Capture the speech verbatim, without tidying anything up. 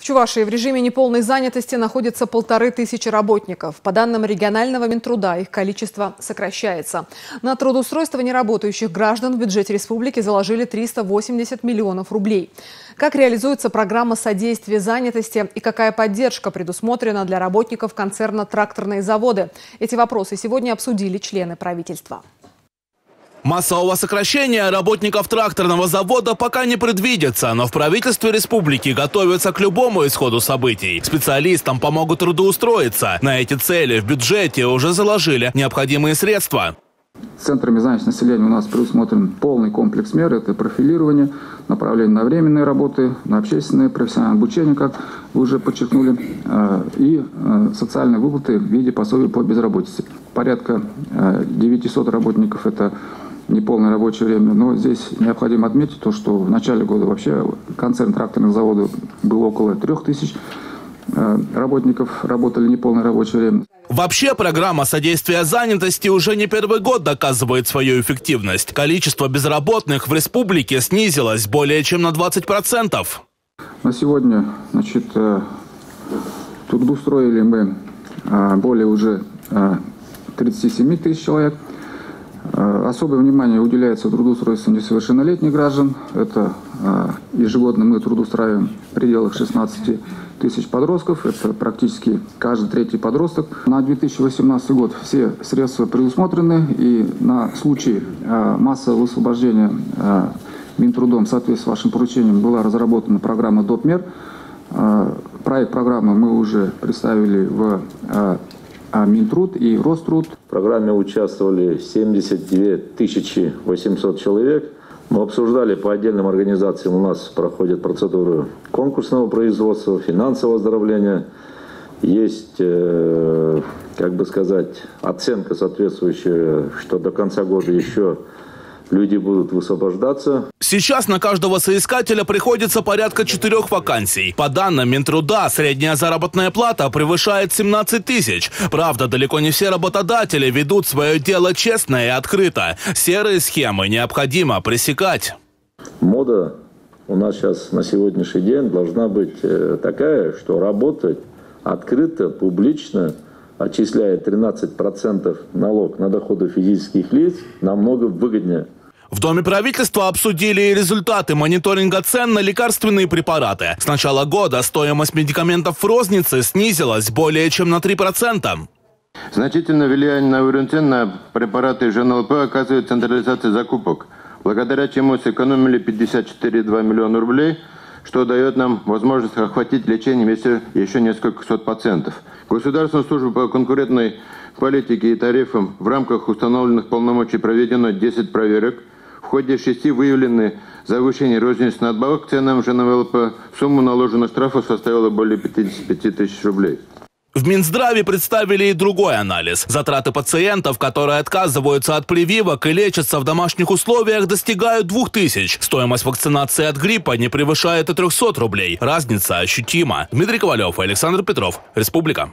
В Чувашии в режиме неполной занятости находится полторы тысячи работников. По данным регионального Минтруда, их количество сокращается. На трудоустройство неработающих граждан в бюджете республики заложили триста восемьдесят миллионов рублей. Как реализуется программа содействия занятости и какая поддержка предусмотрена для работников концерна «Тракторные заводы»? Эти вопросы сегодня обсудили члены правительства. Массового сокращения работников тракторного завода пока не предвидится, но в правительстве республики готовятся к любому исходу событий. Специалистам помогут трудоустроиться. На эти цели в бюджете уже заложили необходимые средства. Центрами занятости населения у нас предусмотрен полный комплекс мер. Это профилирование, направление на временные работы, на общественное профессиональное обучение, как вы уже подчеркнули, и социальные выплаты в виде пособий по безработице. Порядка девятисот работников – это неполное рабочее время. Но здесь необходимо отметить то, что в начале года вообще концерн тракторных заводов было около трех тысяч работников, работали неполное рабочее время. Вообще программа содействия занятости уже не первый год доказывает свою эффективность. Количество безработных в республике снизилось более чем на двадцать процентов. На сегодня, значит, трудоустроили мы более уже тридцати семи тысяч человек. Особое внимание уделяется трудоустройству несовершеннолетних граждан. Это ежегодно мы трудоустраиваем в пределах шестнадцати тысяч подростков. Это практически каждый третий подросток. На две тысячи восемнадцатый год все средства предусмотрены. И на случай массового освобождения Минтрудом в соответствии с вашим поручением была разработана программа «ДОПМЕР». Проект программы мы уже представили в Минтруд и Роструд. В программе участвовали семьдесят две тысячи восемьсот человек. Мы обсуждали по отдельным организациям. У нас проходят процедуры конкурсного производства, финансового оздоровления. Есть, как бы сказать, оценка соответствующая, что до конца года еще люди будут высвобождаться. Сейчас на каждого соискателя приходится порядка четырех вакансий. По данным Минтруда, средняя заработная плата превышает семнадцать тысяч. Правда, далеко не все работодатели ведут свое дело честно и открыто. Серые схемы необходимо пресекать. Мода у нас сейчас на сегодняшний день должна быть такая, что работать открыто, публично, отчисляя тринадцать процентов налог на доходы физических лиц, намного выгоднее. В Доме правительства обсудили и результаты мониторинга цен на лекарственные препараты. С начала года стоимость медикаментов в рознице снизилась более чем на три процента. Значительное влияние на уровень цен на препараты ЖНВЛП оказывает централизация закупок, благодаря чему сэкономили пятьдесят четыре и две десятых миллиона рублей, что дает нам возможность охватить лечением еще, еще несколько сот пациентов. Государственная служба по конкурентной политике и тарифам в рамках установленных полномочий проведено десять проверок. В ходе шести выявлены завышение розничных надбавок к ценам ЖНВЛП. Сумма наложенных штрафов составила более пятидесяти пяти тысяч рублей. В Минздраве представили и другой анализ. Затраты пациентов, которые отказываются от прививок и лечатся в домашних условиях, достигают двух тысяч. Стоимость вакцинации от гриппа не превышает и трёхсот рублей. Разница ощутима. Дмитрий Ковалев, Александр Петров, Республика.